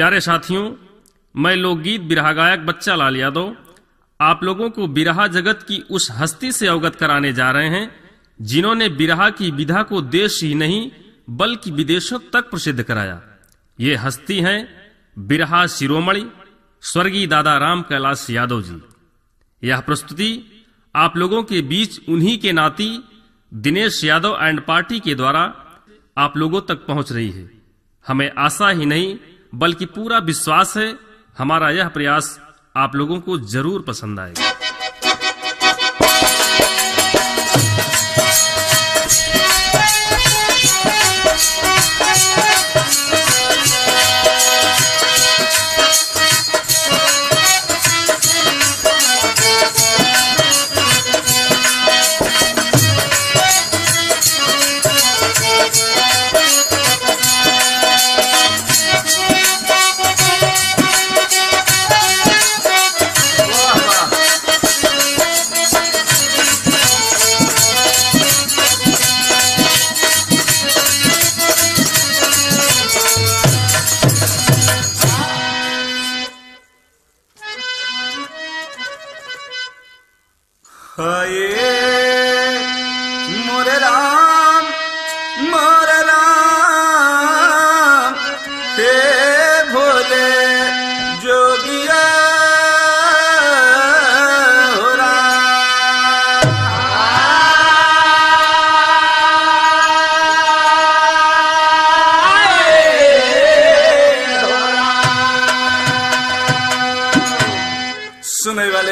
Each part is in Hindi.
प्यारे साथियों, मैं लोकगीत बिरहा गायक बच्चा लाल यादव आप लोगों को बिरहा जगत की उस हस्ती से अवगत कराने जा रहे हैं जिन्होंने बिरहा की विधा को देश ही नहीं बल्कि विदेशों तक प्रसिद्ध कराया। ये हस्ती हैं बिरहा शिरोमणि स्वर्गीय दादा राम कैलाश यादव जी। यह प्रस्तुति आप लोगों के बीच उन्हीं के नाती दिनेश यादव एंड पार्टी के द्वारा आप लोगों तक पहुंच रही है। हमें आशा ही नहीं बल्कि पूरा विश्वास है, हमारा यह प्रयास आप लोगों को जरूर पसंद आएगा।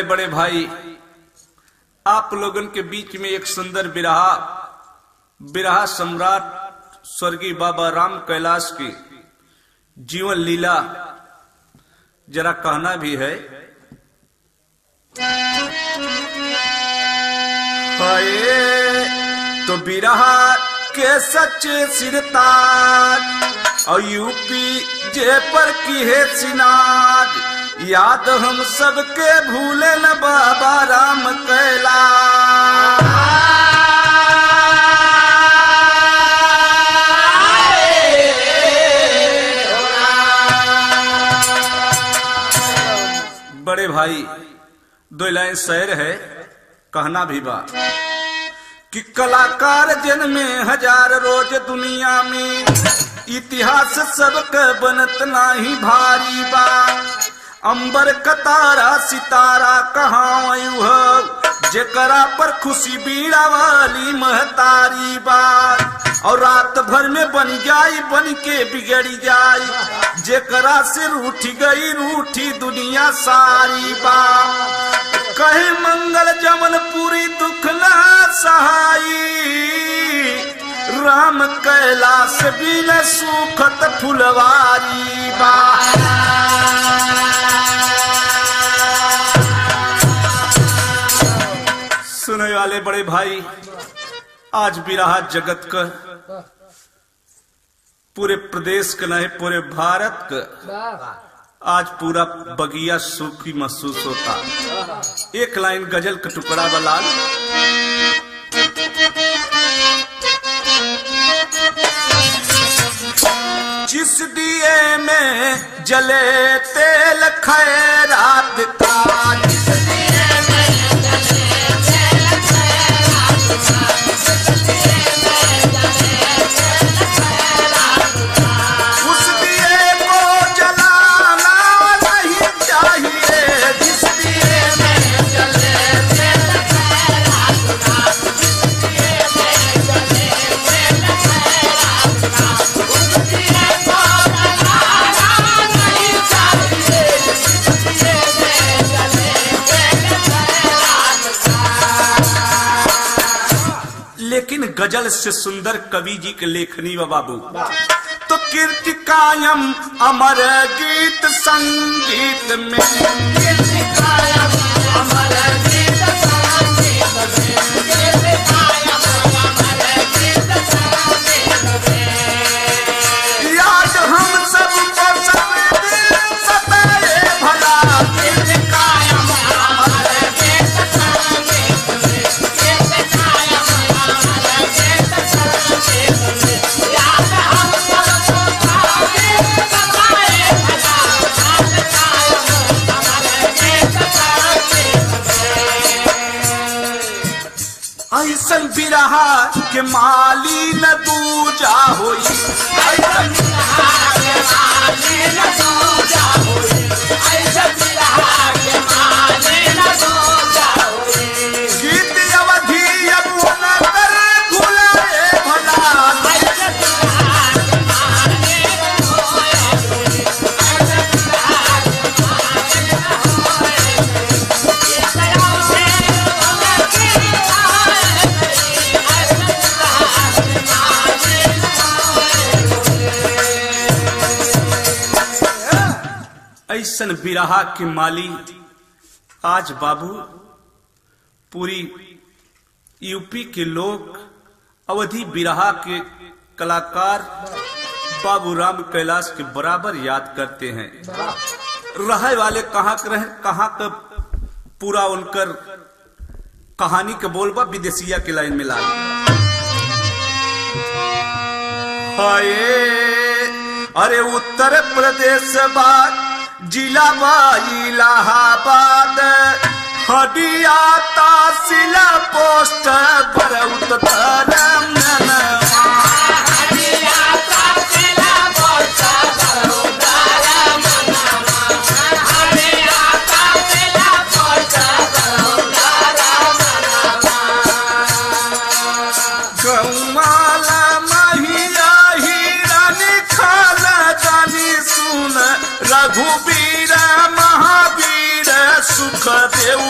बड़े भाई, आप लोगों के बीच में एक सुंदर बिरहा बिरहा सम्राट स्वर्गीय बाबा राम कैलाश की जीवन लीला जरा कहना भी है। तो बिरहा के सच सिरताज और यूपी जे पर की है सिनाज, याद हम सबके भूले न बाबा राम कैलाश। बड़े भाई, दो लाइन शेर है, कहना भी बा कि कलाकार जन में हजार रोज दुनिया में, इतिहास सबके बनत नाही भारी बा। अंबर कतारा सितारा कहाँ आयु हो, जेकरा पर खुशी बीड़ा वाली महतारी बात। और रात भर में बन जाई बन के बिगड़ी जाई, जेकरा से रूठी गई रूठी दुनिया सारी बात। कहे मंगल जमन पूरी दुख ना सहाई, राम कैलाश बिन सुखत फुलवारी बा। सुनने वाले बड़े भाई, आज बिरहा जगत का पूरे प्रदेश का नहीं पूरे भारत का आज पूरा बगिया सूखी महसूस होता। एक लाइन गजल का टुकड़ा बलाल। जिस दिए में जले तेल खैरात था, गजल से सुंदर कवि जी के लेखनी बाबू। तो कीर्ति कायम अमर गीत संगीत में, कीर्ति कायम अमर गीत संगीत में, कीर्ति कायम अमर गीत संगीत में, याद हम सब को सवेरे सताए भला। कीर्ति कायम अमर गीत संगीत में, कीर्ति कायम अमर याद हम सब को सवेरे सताए भला। बिरहा के माली न पूजा होई, ऐसा बिरहा के माली न पूजा होई, ऐसा बिरहा के माली न पूजा होई। गीत अवधि अपुन कर खुले भला, ऐसा बिरहा के माली न पूजा होई, ऐसा बिरहा के माली न पूजा होई। ऐसन बिरहा के माली आज बाबू पूरी यूपी के लोग अवधि बिरहा के कलाकार बाबू राम कैलाश के बराबर याद करते हैं। रहे वाले कहाँ के रहे, कहाँ का पूरा उनकर कहानी के बोलबा विदेशिया के लाइन में ला। अरे उत्तर प्रदेश बात जिला बाई इलाहाबाद हडिया तासिला पोस्ट पर उतर रघुवीर महावीर सुखदेव वीर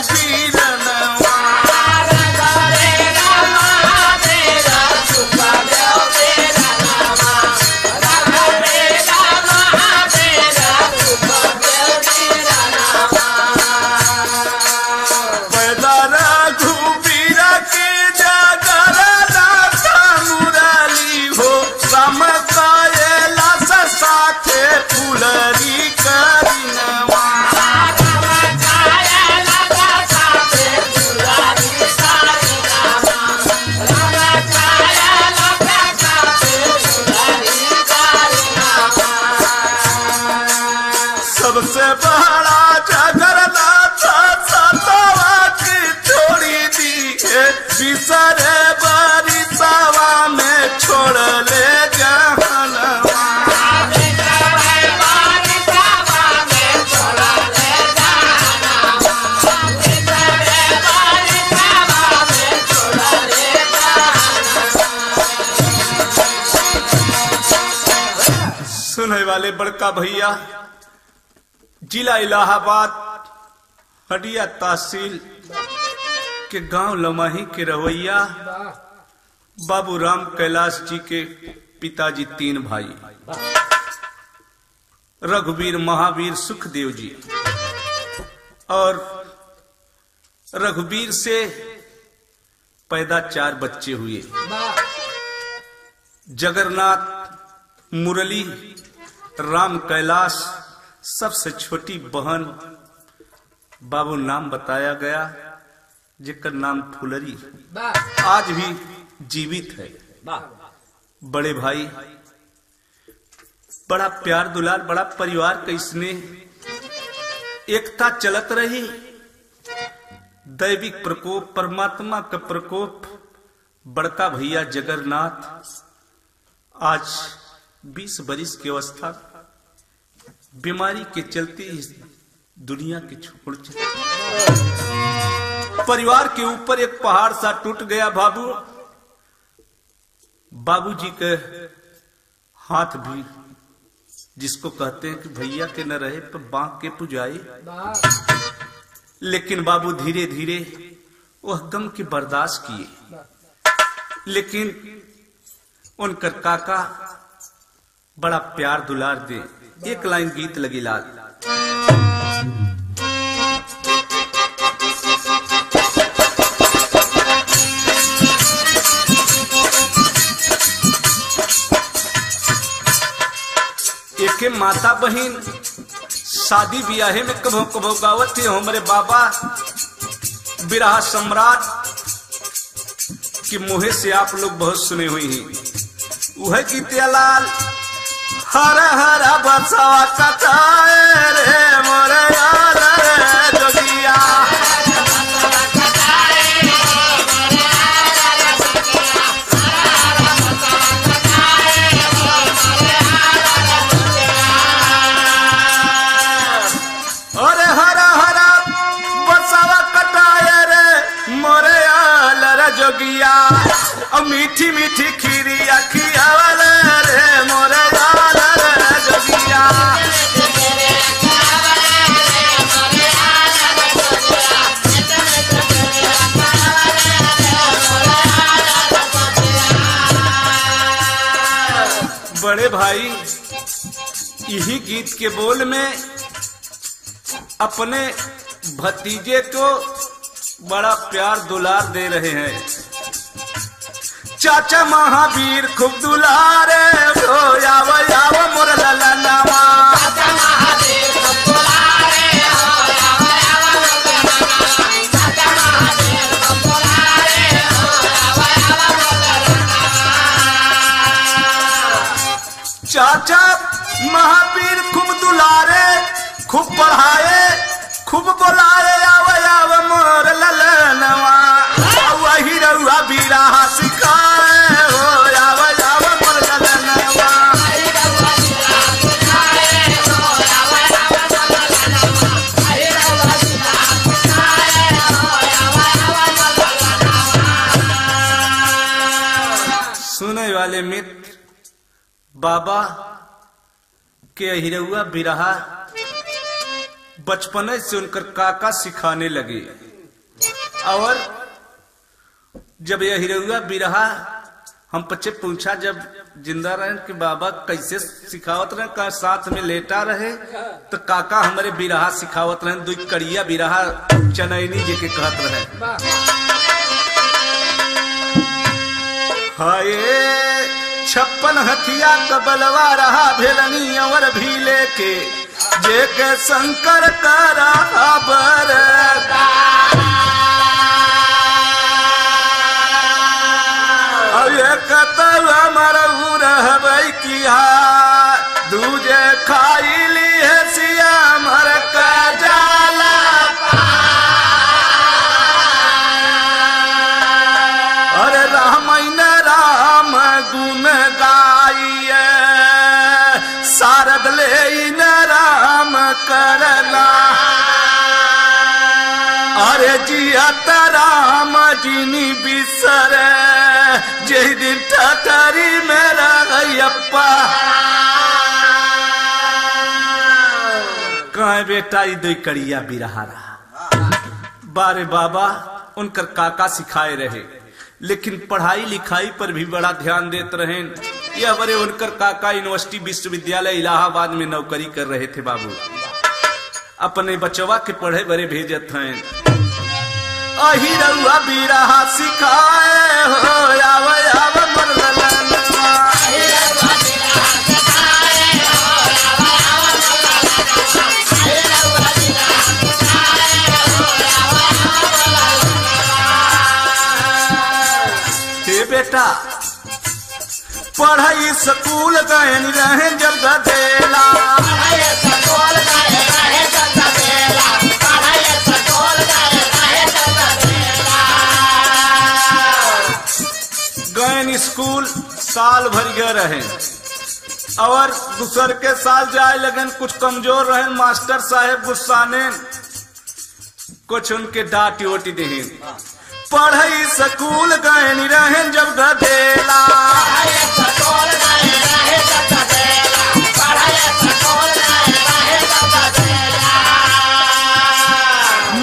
वाले बड़का भैया जिला इलाहाबाद हडिया तहसील के गांव लमाही के रवैया बाबू राम कैलाश जी के पिताजी तीन भाई रघुवीर महावीर सुखदेव जी और रघुवीर से पैदा चार बच्चे हुए जगन्नाथ मुरली राम कैलाश। सबसे छोटी बहन बाबू नाम बताया गया जिसका नाम फुलरी आज भी जीवित है। बड़े भाई बड़ा प्यार दुलार बड़ा परिवार का इसने एकता चलत रही। दैविक प्रकोप परमात्मा का प्रकोप बड़का भैया जगन्नाथ आज 20 बरिस की अवस्था बीमारी के चलते इस दुनिया के छोड़ चले। परिवार के ऊपर एक पहाड़ सा टूट गया। बाबूजी के हाथ भी जिसको कहते हैं कि भैया के न रहे पर बांक के पुजाए, लेकिन बाबू धीरे धीरे वह गम की बर्दाश्त किए। लेकिन उनका काका बड़ा प्यार दुलार दे। एक लाइन गीत लगी लाल एके माता बहन शादी ब्याहे में कभो कभो गावत थे हमारे बाबा बिरहा सम्राट की मुहे से आप लोग बहुत सुने हुए हैं। वह गीतिया लाल हर हर बसवा कटाए रे मोरे यार जोगिया। खीरिया और मीठी मीठी खीरिया खियावल रे मोरे लाल रे जोगिया। बड़े भाई, यही गीत के बोल में अपने भतीजे को बड़ा प्यार दुलार दे रहे हैं। चाचा महावीर खूब दुलारे ओ याव याव मुरला नामा। चाचा महावीर खूब दुलारे ओ याव याव मुरला नामा। चाचा महावीर खूब दुलारे ओ याव याव मुरला नामा। चाचा महावीर खूब दुलारे खूब पढ़ाए खूब बोलाए आव आव मोर ललनवा। वही रउआ बिरहा सिखाए हो आव आव मोर ललनवा। सुने वाले मित्र, बाबा के अहिरउआ बिरहा बचपन से उनकर काका सिखाने लगे। और जब यह हिरउआ बिरहा हम पचे पूछा जब जिंदा रहे कि बाबा कैसे सिखावत रहे, का साथ में लेटा रहे तो काका हमारे बिरहा सिखावत रहे। दुई करिया बिरहा चनैनी जी के कहत रहे। हाय 56 हथिया कबलवा रहा भेलनी और भीले के जे के शंकर करा बरदा। अये कतल मरहू रहबई किया दूजे खाई ली है सिया मर का जाला। अरे रामायण राम गुण गाइए शारद ले करला। अरे जिया राम जिनी बिसर जे दिन ठठरी मेरा अय्यप्पा। कहे बेटा दो करिया बिरहा बारे बाबा उनकर काका सिखाए रहे, लेकिन पढ़ाई लिखाई पर भी बड़ा ध्यान देते रहे। यह बड़े उनकर काका यूनिवर्सिटी विश्वविद्यालय इलाहाबाद में नौकरी कर रहे थे। बाबू अपने बचवा के पढ़े बड़े भेजत हैं। अहि रउआ बिरहा सिखाए हो आव आव मोर ललनवा। अहि रउआ बिरहा सिखाए हो आव आव मोर ललनवा। अहि रउआ बिरहा सिखाए हो आव आव मोर ललनवा। हे बेटा, पढ़ाई स्कूल गए रहे जब गदेला। गयन स्कूल साल भर गए रहे और दूसर के साल जाए, लेकिन कुछ कमजोर रहे। मास्टर साहेब गुस्साने कुछ उनके डांटी ओटी दें। पढ़ई स्कूल गए नहीं रहे जब गधेला।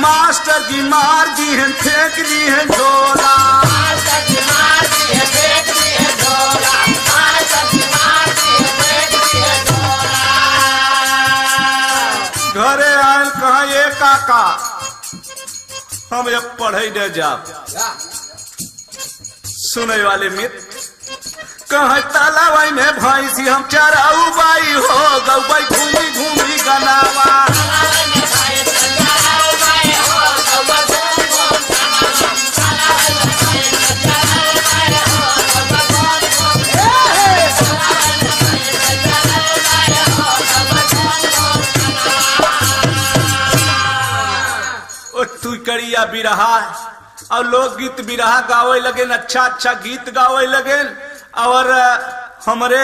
मास्टर जी मार दी हैं फेंक दी हैं झोला। घरे आयल कहा ये काका हम ये पढ़े न जा। सुने वाले मित्र, कहा तालाबाई में भाई सी हम चराऊ बाई हो गौ बाई घूमी घूमी गनावा। करिया बिरहा और लोग गीत बिरहा गावे लगे, अच्छा अच्छा गीत गावे लगे। और हमारे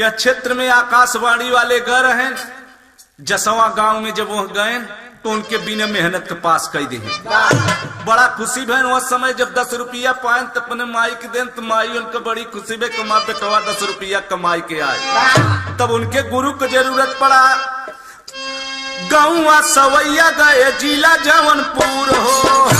यह क्षेत्र में आकाशवाणी वाले घर हैं। जसवा गांव में जब वह गए तो उनके बिना मेहनत के पास कई दे। बड़ा खुशी भैन उस समय जब 10 रुपया पाए तो अपने माई के दें तो माई उनका बड़ी खुशी में कमा बेटवा 10 रुपया कमाई के आए। तब उनके गुरु को जरूरत पड़ा। गाँव सवैया गए जिला जौनपुर हो,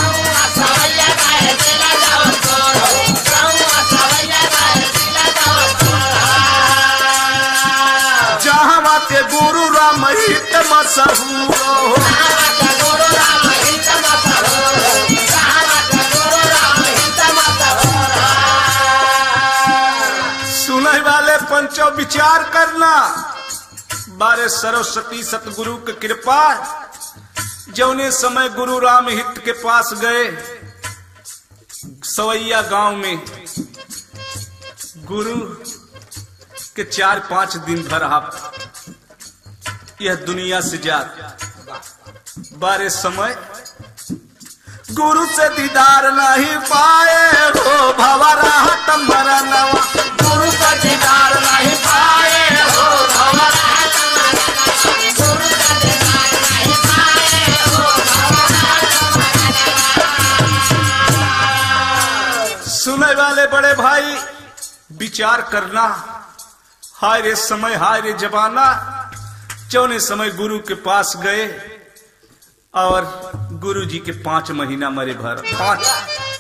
जहाँ के गुरु राम हित मशहूर हो। पंचो विचार करना बारे सरस्वती सतगुरु की कृपा। जौने समय गुरु राम हित के पास गए सवैया गांव में, गुरु के 4-5 दिन भर आप यह दुनिया से जात बारे समय गुरु से दीदार नहीं पाए हो भवरा तुम्हारा नवा। गुरु का दीदार नहीं पाए हो भवरा तुम्हारा नवा। गुरु का दीदार नहीं पाए हो भवरा तुम्हारा नवा। सुने वाले बड़े भाई विचार करना, हाय रे समय हाय रे जमाना। चौने समय गुरु के पास गए और गुरु जी के 5 महीना मरे भर,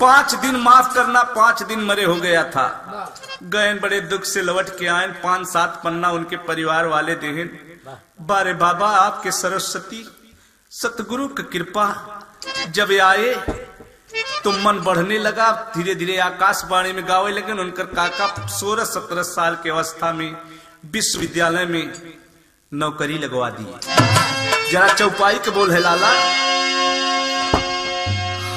5 दिन माफ करना 5 दिन मरे हो गया था। गए बड़े दुख से लौट के आए, 5-7 पन्ना उनके परिवार वाले देहन। बारे बाबा आपके सरस्वती सतगुरु की कृपा। जब आए तो मन बढ़ने लगा, धीरे धीरे आकाशवाणी में गावे लगे। उनकर काका 16-17 साल की अवस्था में विश्वविद्यालय में नौकरी लगवा दी। जरा चौपाई के बोल है लाला।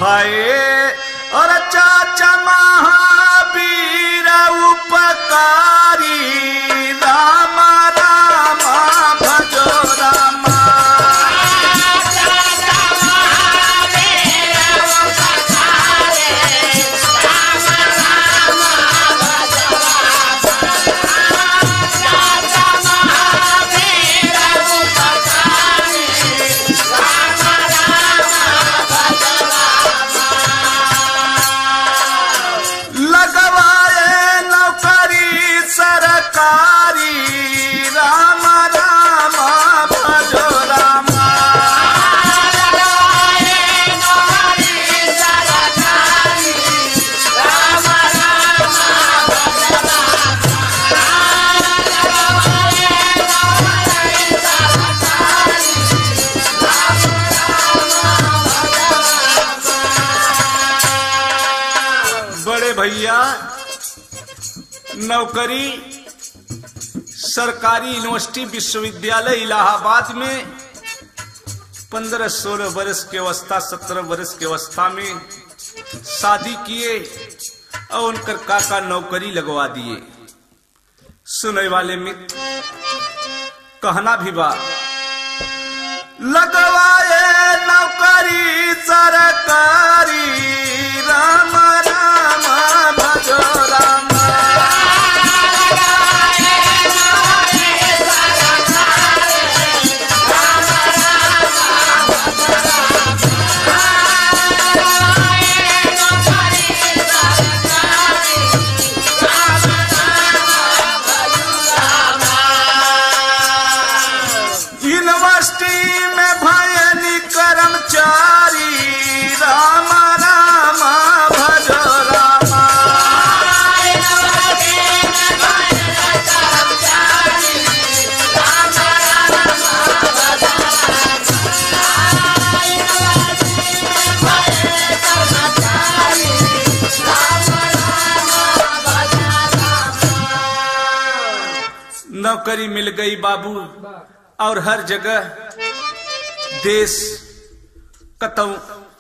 हाय और चाचा महावीर उपकारी राम राम भजो राम। चाचा महावीर उपकारी राम राम भजो राम। चाचा महावीर उपकारी राम राम भजो राम। नौकरी सरकारी यूनिवर्सिटी विश्वविद्यालय इलाहाबाद में 15-16 वर्ष के अवस्था, 17 वर्ष के अवस्था में शादी किए और उनकर काका नौकरी लगवा दिए। सुनने वाले मित्र कहना भी बात। लगवाए नौकरी सरकारी राम राम भजो राम। नौकरी मिल गई बाबू और हर जगह देश कतऊ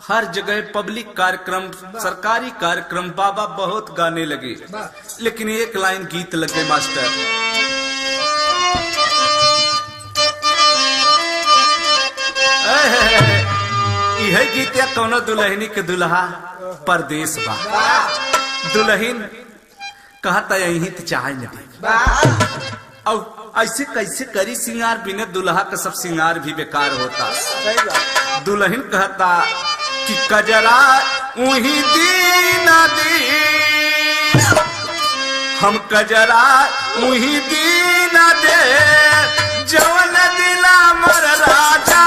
हर जगह पब्लिक कार्यक्रम सरकारी कार्यक्रम बाबा बहुत गाने लगे। लेकिन एक लाइन गीत लग गए मास्टर। यह गीत या कौनो दुल्हनी के दुल्हा परदेश बा, दुल्हन कहता यही चाहे नहीं। ऐसे कैसे करी सिंगार, बिना दुल्हा का सब सिंगार भी बेकार होता। दुल्हन कहता कि कजरा उही दीना दे, हम कजरा उही दीना दे, जवन दिला मर राजा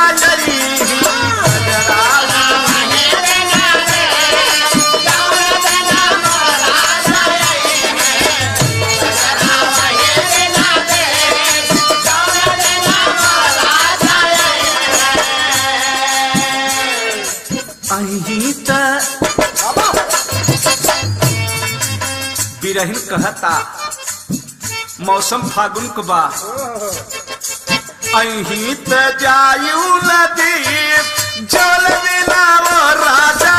बिरहिन कहता मौसम फागुन के बा, अहीं त जायू लदीप जल बिना राजा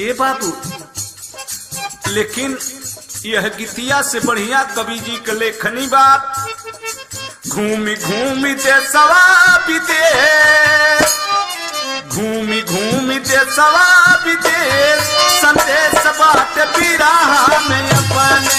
ये बाबू। लेकिन यह गीतिया से बढ़िया कवि जी के लेखनी बात। घूमी घूमी देशवा विदेश, घूमी घूमी देशवा विदेश, संदेश बात बिरहा में अपने।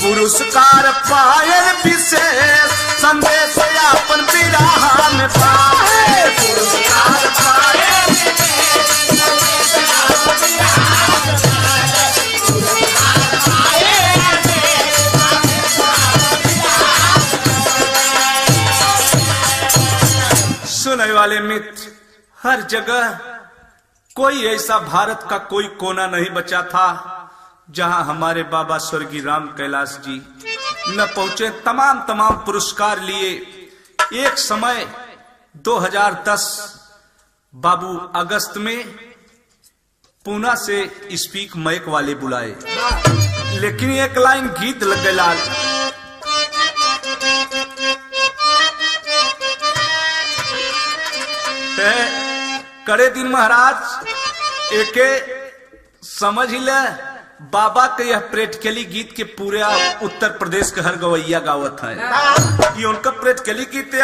पुरस्कार पायल विशेष, संदेश अपन बिरहा में पाए, पुरस्कार पायल विशेष, संदेश अपन बिरहा में पाए, पुरस्कार पायल विशेष, संदेश अपन बिरहा में पाए। सुनने वाले मित्र, हर जगह कोई ऐसा भारत का कोई कोना नहीं बचा था जहां हमारे बाबा स्वर्गीय राम कैलाश जी न पहुंचे। तमाम तमाम पुरस्कार लिए। एक समय 2010 बाबू अगस्त में पूना से स्पीक माइक वाले बुलाए, लेकिन एक लाइन गीत लग गए लाल। करे दिन महाराज एके समझ ले बाबा के यह प्रेटकेली गीत के पूरे उत्तर प्रदेश के हर गवैया गावत है। ये उनका प्रेटकेली गीत है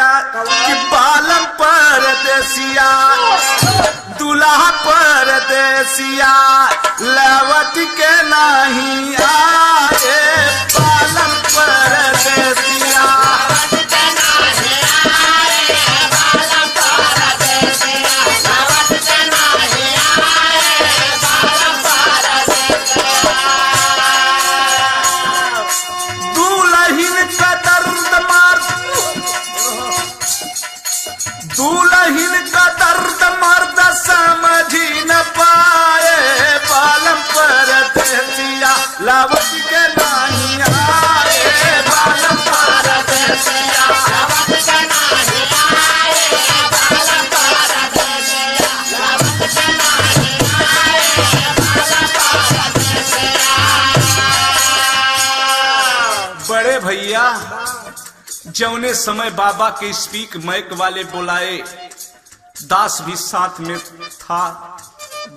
कि बालम परदेसिया दुल्हा परदेसिया लवट के नहीं आए, बालम परदेसिया लवट के नहीं आए, बालम परदेसिया लवट के नहीं आए, बालम परदेसिया लवट के नहीं आए, बालम परदेसिया। बड़े भैया जौने समय बाबा के स्पीक माइक वाले बुलाए, दास भी साथ में था।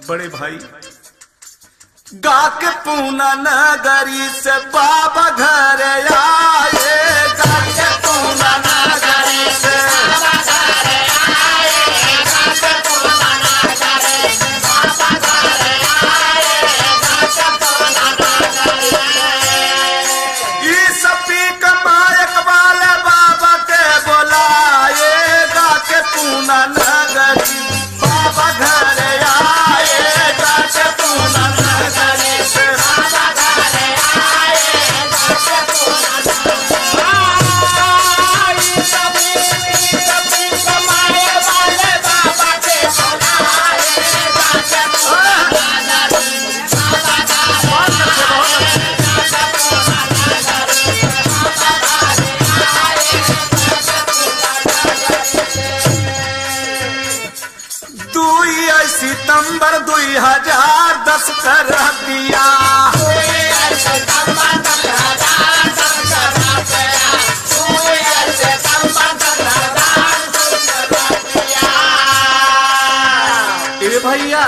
बड़े भाई गा के पूना नगरी से बाबा घर आए, गा के पूना नगरी से बाबा घर आए, गा के पूना नगरी से बाबा घर आए, गा के पूना नगरी से इस पीक मायक वाले बाबा के बुलाए, गा के पूना नगरी बाबा घर आए, गा के पूना नगरी से बाबा घर आए, हताश कर दिया। ए भैया,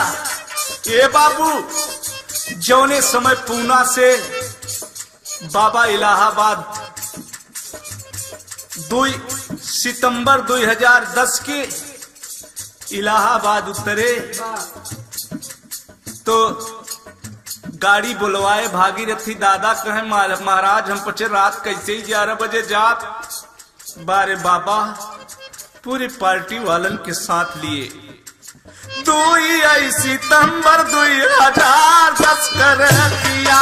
ए बाबू, जौने समय पूना से बाबा इलाहाबाद 2 सितंबर 2010 के इलाहाबाद उतरे तो गाड़ी बुलवाए भागीरथी दादा, कहे महाराज हम पचे रात कैसे 11 बजे जात, बारे बाबा पूरी पार्टी वालन के साथ लिए। 2 सितंबर 2010 कर दिया।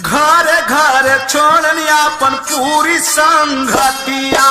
घर घर छोड़नी अपन पूरी संगतिया।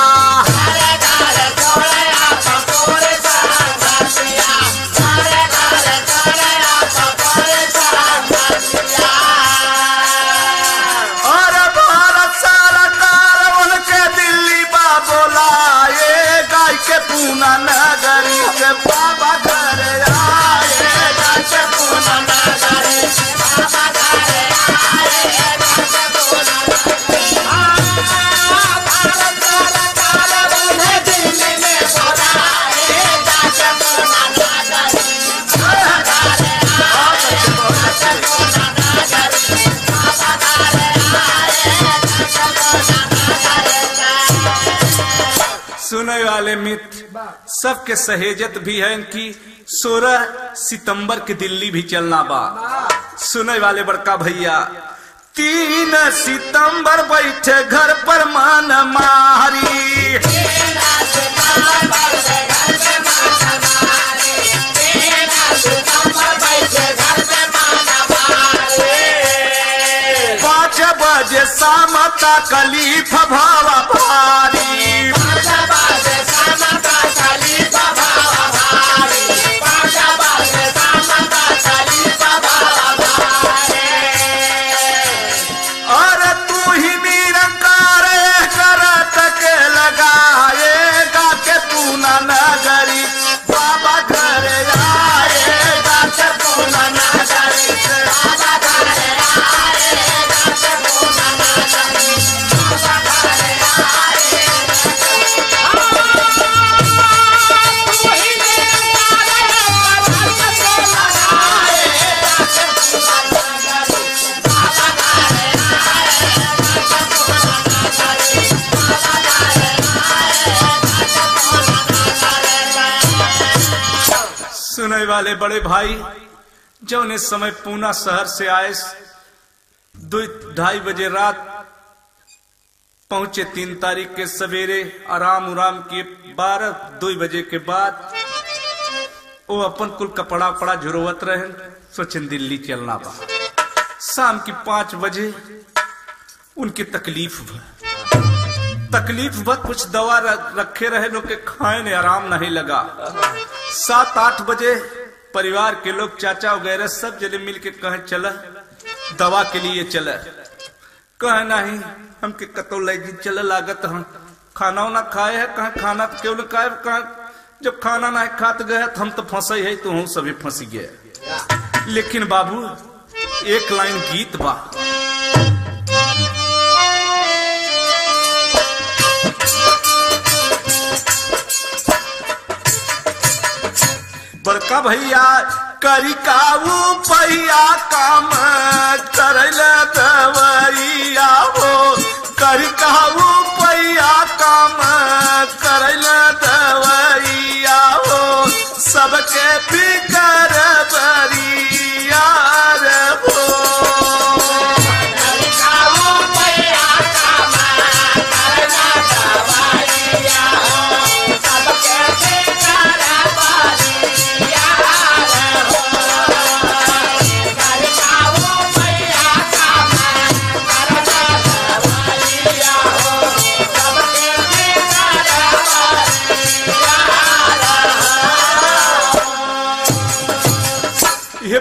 सुनने वाले मित्र सबके सहेजत भी है इनकी, 16 सितंबर के दिल्ली भी चलना बा। सुनने वाले बड़का भैया, 3 सितंबर बैठे घर पर मान मारी। समता कलीफ भावा भारी। और तू ही निरंकार कर तक लगाएगा के तू ना नगरी बाबा घर आएगा के तू ना नगरी। वाले बड़े भाई, जो उन्हें समय पूना शहर से आए 2-2:30 बजे रात पहुंचे। 3 तारीख के सवेरे आराम उराम के 12-2 बजे के बाद वो अपन कुल कपड़ा पड़ा जरूरत रहे, सोचन दिल्ली चलना पा। शाम की 5 बजे उनकी तकलीफ बा, कुछ दवा रखे रहे लोग के खाए ने आराम नहीं लगा। 7-8 बजे परिवार के लोग चाचा वगैरह सब जने मिल के कहे चला दवा के लिए चला। कहे नहीं हमके कतो लगी चला लागत, हम खाना उना खाए है, कहे खाना क्यों न खाए, कहे जब खाना नहीं खाते गए तो हम तो फंसे है, तो हम सभी फंसी गए। लेकिन बाबू एक लाइन गीत बा, बड़का भैया करी काऊ पहिया काम करैला दवैया हो, करी काऊ पहिया काम करैला दवैया हो, सबके फिकर बरिया रे हो।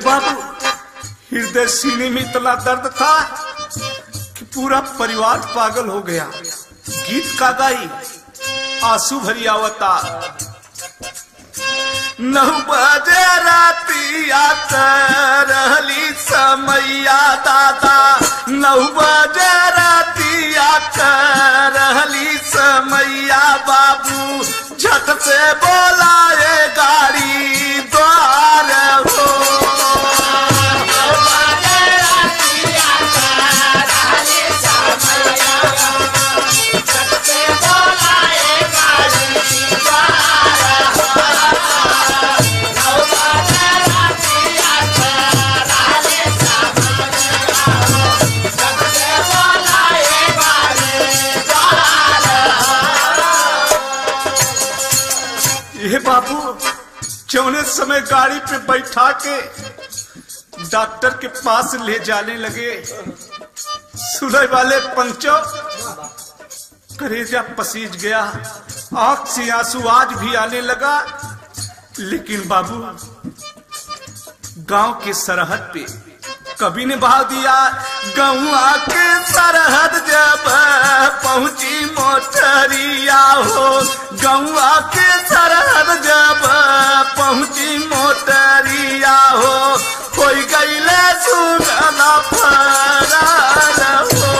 बाबू हृदय सीने में इतना दर्द था कि पूरा परिवार पागल हो गया। गीत का गाई आंसू भरी आवतार, नौ बजे राती आता रहली समैया दादा, नौ बजे राती आता रहली समैया बाबू, झट से बोलाए गाड़ी द्वार हो। जौने समय गाड़ी पे बैठा के डॉक्टर के पास ले जाने लगे, सुलह वाले पंचो करेजा पसीज गया, आंख से आंसू आज भी आने लगा। लेकिन बाबू गांव के सरहद पे कभी ने बहा दिया। गौआ के सरहद जब पहुंची मोटरिया हो, गौआ के सरहद जब पहुंची मोटरिया हो, कोई गईले सुना फरार हो।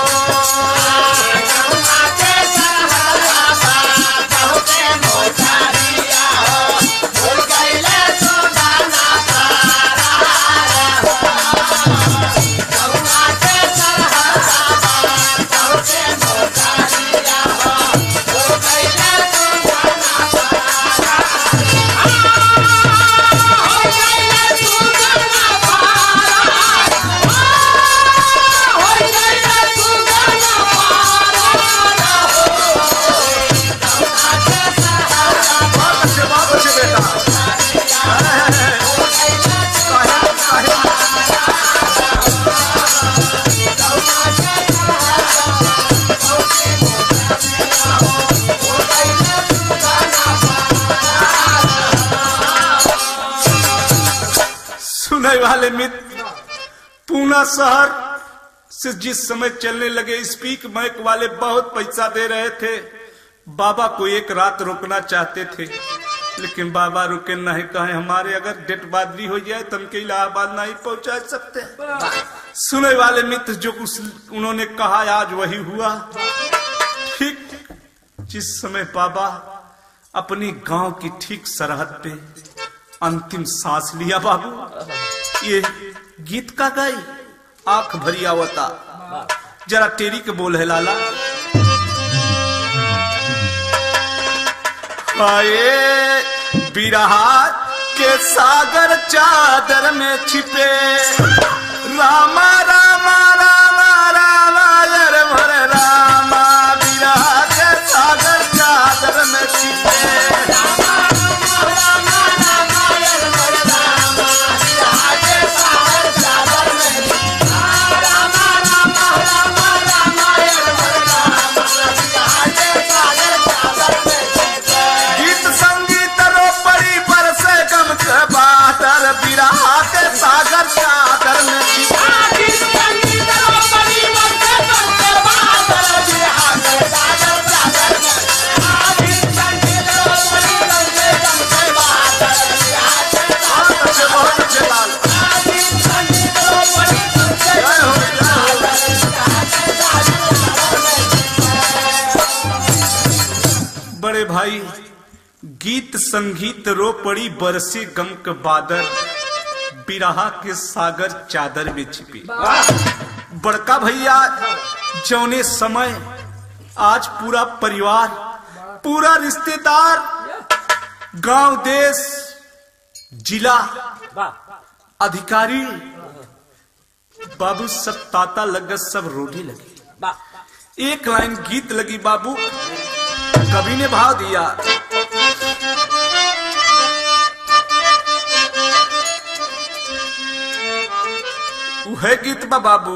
पूना शहर से जिस समय चलने लगे, स्पीक माइक वाले बहुत पैसा दे रहे थे। बाबा को एक रात रोकना चाहते थे, लेकिन बाबा रुके नहीं, कहे हमारे अगर डेट बादली हो जाए तो हमके इलाहाबाद नहीं पहुंचा सकते। सुने वाले मित्र जो उन्होंने कहा आज वही हुआ। ठीक जिस समय बाबा अपने गांव की ठीक सरहद पे अंतिम सांस लिया, बाबू ये गीत का गाई आंख भरी आवता। जरा तेरी के बोल है लाला। हाय बिरहा के सागर चादर में छिपे, रामा रामा रामा रामा यर भर रामा, बिरहा के सागर चादर में छिपे। भाई गीत संगीत रो पड़ी बरसे गम के बादल, बिरहा के सागर चादर में छिपी। बड़का भैया जौने समय आज पूरा परिवार पूरा रिश्तेदार गांव देश जिला अधिकारी बाबू सब ताता लगे, सब रोने लगे। एक लाइन गीत लगी बाबू, कवि ने भाव दिया। वह गीत बाबू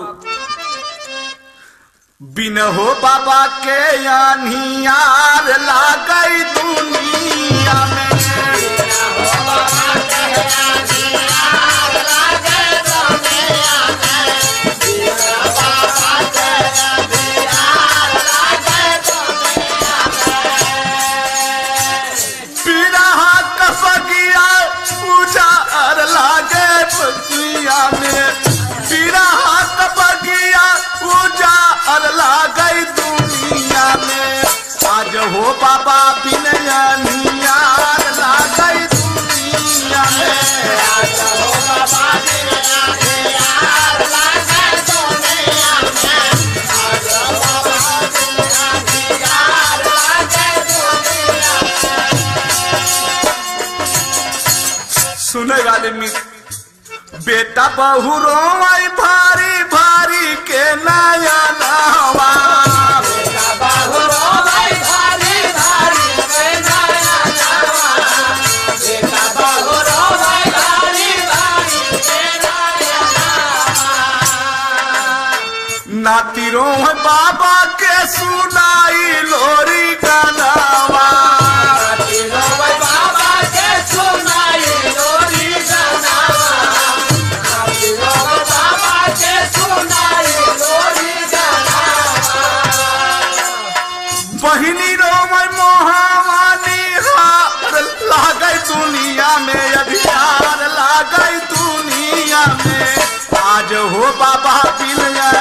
बिन हो बाबा के यानियार ला गई दुनिया में, बिन हो बाबा के यानियार ला गई दुनिया में, बिन हो बाबा के सुने वाले मित्र बेटा बहू रोवाई भारी भारी के नया नवा बेटा बहू रोवाई भारी भारी के नया नवा बेटा बहू रोवाई भारी भारी के नया नवा नाती रोवे बाबा के सुनाई लोरी का नवा नाती रोवे बाबा के सुनाई लोरी का नवा नाती रोवे बाबा के सुनाई लोरी का नवा बहिनी रोवे मोहवानी हार लागई दुनिया में अभियान लागई दुनिया में आज हो बाबा बिलया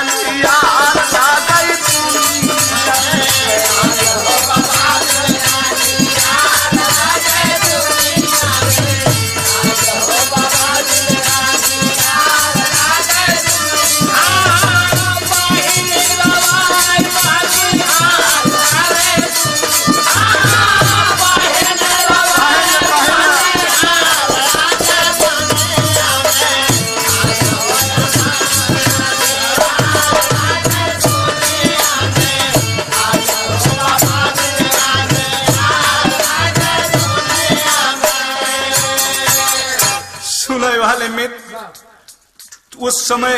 उस समय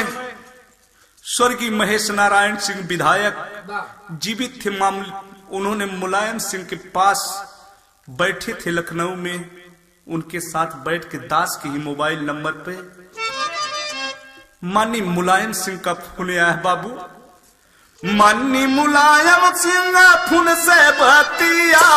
स्वर्गीय महेश नारायण सिंह विधायक जीवित थे। उन्होंने मुलायम सिंह के पास बैठे थे लखनऊ में, उनके साथ बैठ के दास के ही मोबाइल नंबर पे माननीय मुलायम सिंह का फोन आया। बाबू माननीय मुलायम सिंह का फोन से बतिया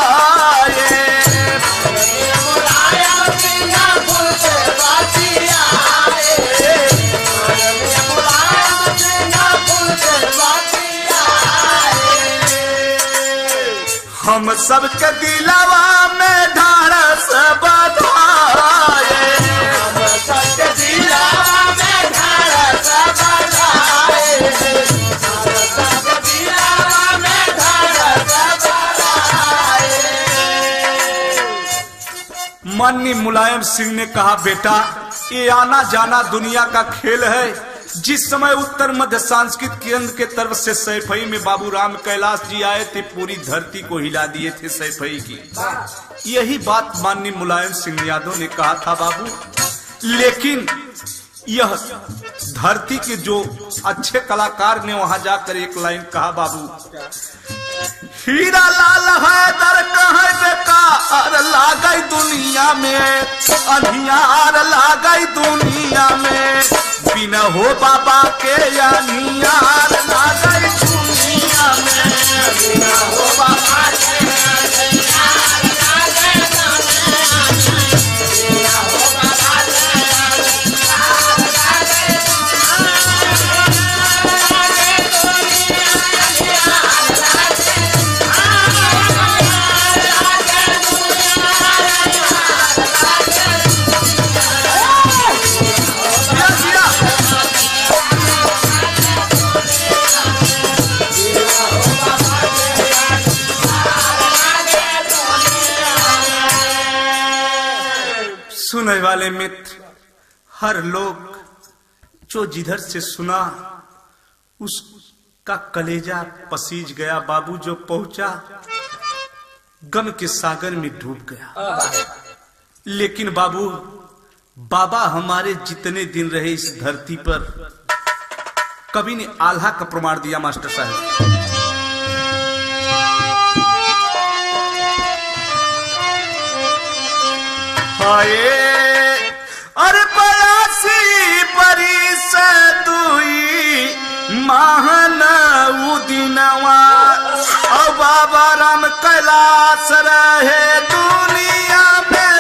हम सबके दिलवा में ढाढ़स बधाए हम सबके दिलवा में ढाढ़स बधाए हम सबके दिलवा में ढाढ़स बधाए। माननीय मुलायम सिंह ने कहा बेटा ये आना जाना दुनिया का खेल है। जिस समय उत्तर मध्य सांस्कृतिक केंद्र के तरफ से सैफई में बाबू राम कैलाश जी आए थे, पूरी धरती को हिला दिए थे सैफई की। यही बात माननीय मुलायम सिंह यादव ने कहा था बाबू, लेकिन यह धरती के जो अच्छे कलाकार ने वहां जाकर एक लाइन कहा बाबू, हीरा लाल है दर कहे बेकार लागई दुनिया में अंधियार लागई दुनिया में बिना हो बाबा के अनियार लागई दुनिया में बिना हो बाबा के अनियार लागई दुनिया में। सुनने वाले मित्र हर लोग जो जिधर से सुना उसका कलेजा पसीज गया। बाबू जो पहुंचा गम के सागर में डूब गया। लेकिन बाबू बाबा हमारे जितने दिन रहे इस धरती पर कभी ने आल्हा का प्रमाण दिया। मास्टर साहब अरे पयासी परी से दुई महान उदिनवा और बाबा राम कैलाश रहे दुनिया में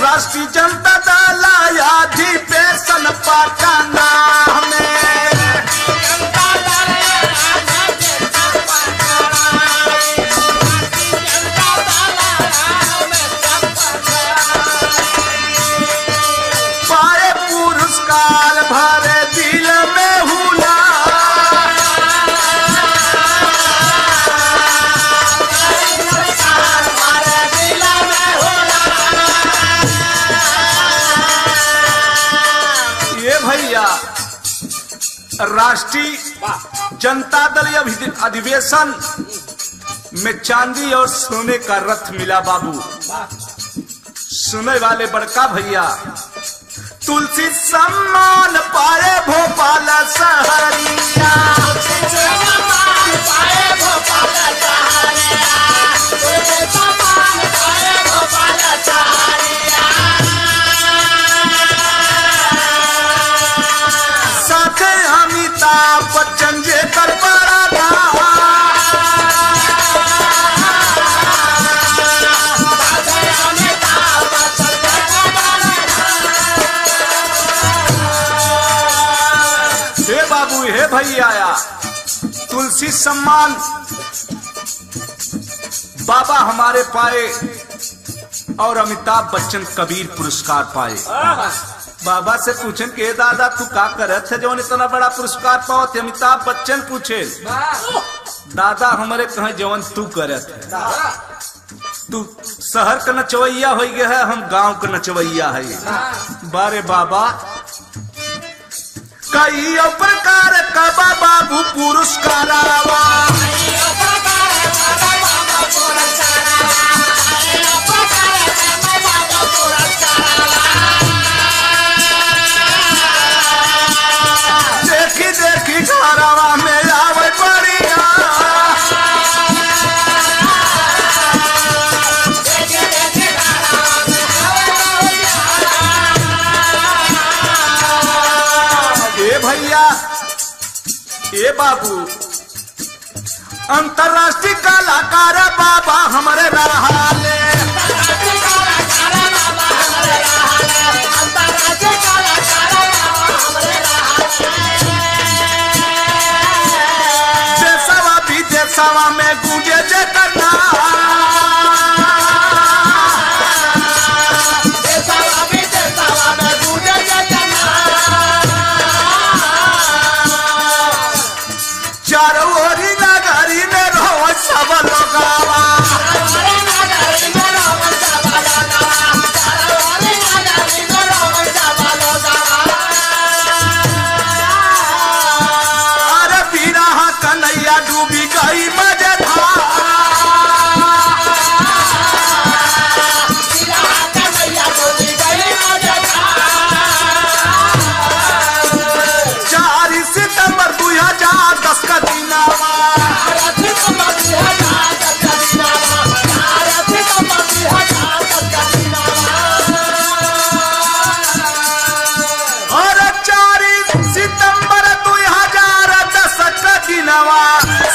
राष्ट्रीय जनता दल अधिवेशन पटना में पाए पुरस्कार भर दी भैया राष्ट्रीय जनता दल अधिवेशन में चांदी और सोने का रथ मिला बाबू। सुने वाले बड़का भैया तुलसी सम्मान पाए भोपाल सहरिया, साथ अमिताभ बच्चन जे दरबारा आया। तुलसी सम्मान बाबा हमारे पाए और अमिताभ बच्चन कबीर पुरस्कार पाए। बाबा से पूछे के दादा तू का करत है जो इतना बड़ा पुरस्कार पाओ? अमिताभ बच्चन पूछे दादा हमारे कहे जवन तू करत है, तू शहर का नचवैया हो गया है, हम गांव का नचवैया है। बारे बाबा कई प्रकार का बाबू पुरस्कार देखी देखी घरवा में आवे बढ़िया, ये बाबू अंतर्राष्ट्रीय कलाकार बाबा हमारे रहाले, देशवा विदेशवा में गूंजे जगन्नाथ,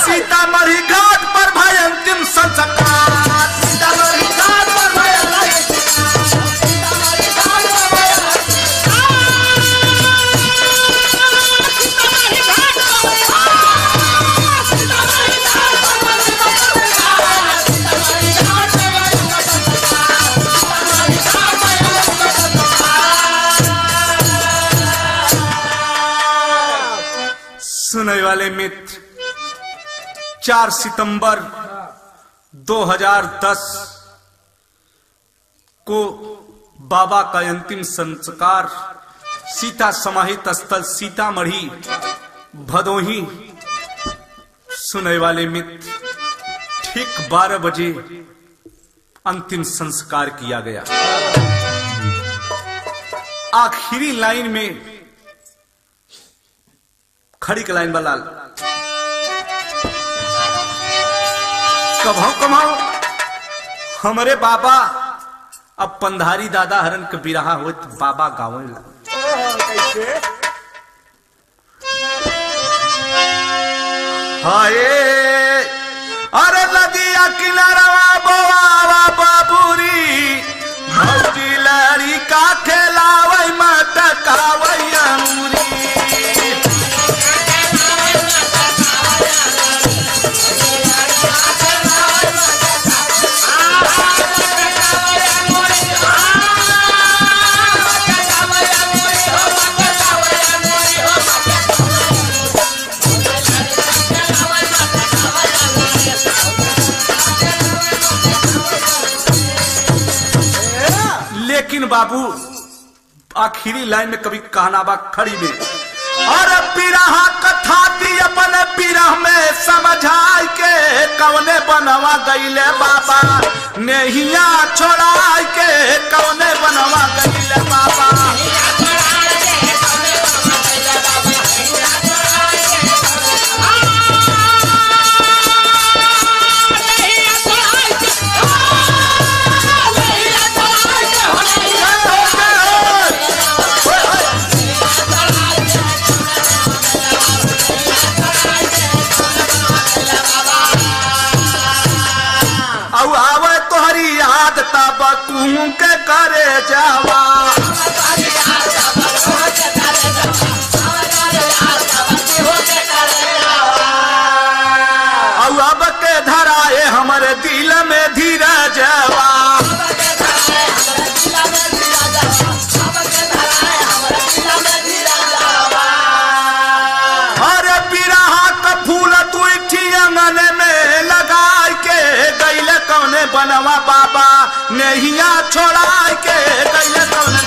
सीतामढ़ी घाट पर भाई अंतिम संस्कार, सीतामढ़ी घाट पर भाई सुनने वाले मित्र 4 सितंबर 2010 को बाबा का अंतिम संस्कार सीता समाहित स्थल सीतामढ़ी भदोही सुनने वाले मित्र ठीक 12 बजे अंतिम संस्कार किया गया। आखिरी लाइन में खड़ी की लाइन वाला कभाओ कमाओ हमारे बाबा अब पंधारी दादा हरन के बिरहा हो बाबा गाँव हाये। अरे नदिया किनारा बाबा बाबूरी भौजी लारी का खेलावई मत कावई अमूरी, बाबू आखिरी लाइन में कभी कहनाबा खड़ी में और बिरहा कथा दी अपने बिरह में समझाई के कौने बनवा गईले बाबा नेहिया छोड़ाई के कौने बनवा गईले बाबा के करे जावा अब के धराए हमारे दिल में धीरा जावा अरे बिरहा का फूल तू अंगने में लगा के गैले कौने बनवा बाबा नहिया छोड़ा के गैले कौने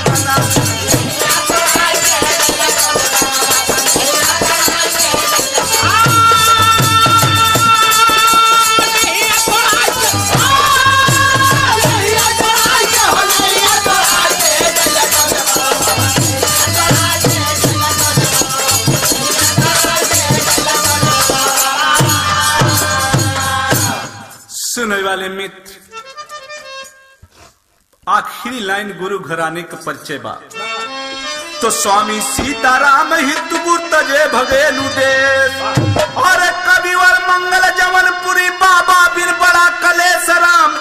सुनने वाले मित्र आखिरी लाइन गुरु घराने का परिचय बा तो स्वामी सीताराम हित गुरु तजे भगेलु देव और कविवर मंगल जवनपुरी बाबा बिन बड़ा कलेश राम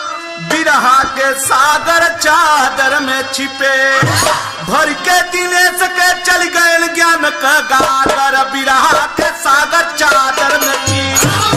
बिरहा के सागर चादर में छिपे भर के दिनेश के चल गए ज्ञान का गागर बिरहा के सागर चादर में छिपे।